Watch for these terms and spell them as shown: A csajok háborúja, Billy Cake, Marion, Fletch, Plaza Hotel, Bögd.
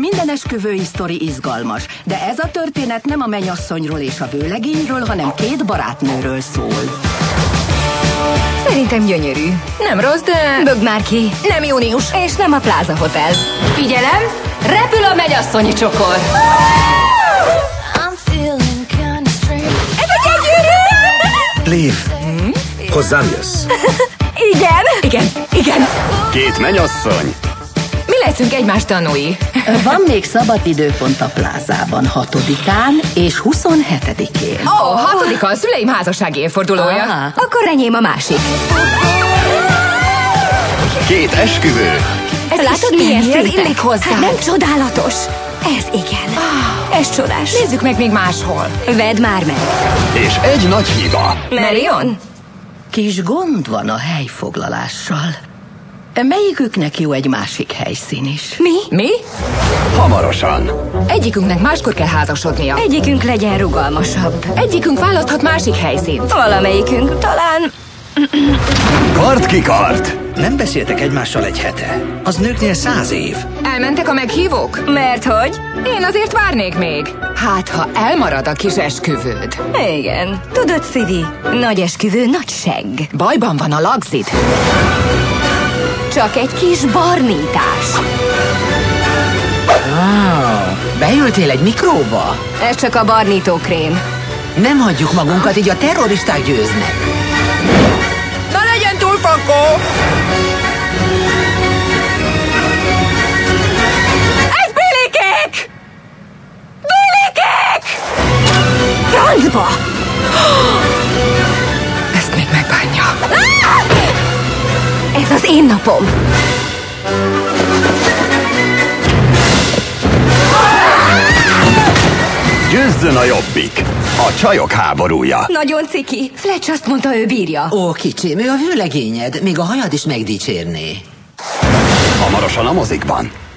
Minden esküvői sztori izgalmas, de ez a történet nem a menyasszonyról és a vőlegényről, hanem két barátnőről szól. Szerintem gyönyörű. Nem rossz, de... Bögd már ki. Nem június. És nem a Plaza Hotel. Figyelem, repül a menyasszonyi csokor. Ez a gyönyörű! Lév, hozzám jössz. Igen. Igen, igen. Két menyasszony. Mi leszünk egymás tanúi. Van még szabad időpont a plázában 6-án és 27-én. Ó, 6-a a szüleim házassági évfordulója. Aha. Akkor enyém a másik. Két esküvő. Ez látod, milyen szépen illik hozzá? Hát nem csodálatos. Ez igen. Oh, ez csodás. Nézzük meg még máshol. Vedd már meg. És egy nagy hiba. Marion? Kis gond van a helyfoglalással. Melyiküknek jó egy másik helyszín is? Mi? Mi? Hamarosan. Egyikünknek máskor kell házasodnia. Egyikünk legyen rugalmasabb. Egyikünk választhat másik helyszínt. Valamelyikünk talán... Kart ki kart! Nem beszéltek egymással egy hete. Az nőknél 100 év. Elmentek a meghívók? Mert hogy? Én azért várnék még. Hát, ha elmarad a kis esküvőd. Igen. Tudod, Szidi, nagy esküvő, nagy segg. Bajban van a lagzid. Csak egy kis barnítás. Wow, beültél egy mikróba? Ez csak a barnítókrém. Nem hagyjuk magunkat, így a terroristák győznek. Na legyen túl fakó! Ez Billy Cake! Billy Cake! Francba! Ezt még megbánja. Ez az én napom! Győzzön a jobbik! A csajok háborúja! Nagyon ciki! Fletch azt mondta, ő bírja! Ó, kicsim, ő a vőlegényed! Még a hajad is megdicsérné! Hamarosan a mozikban!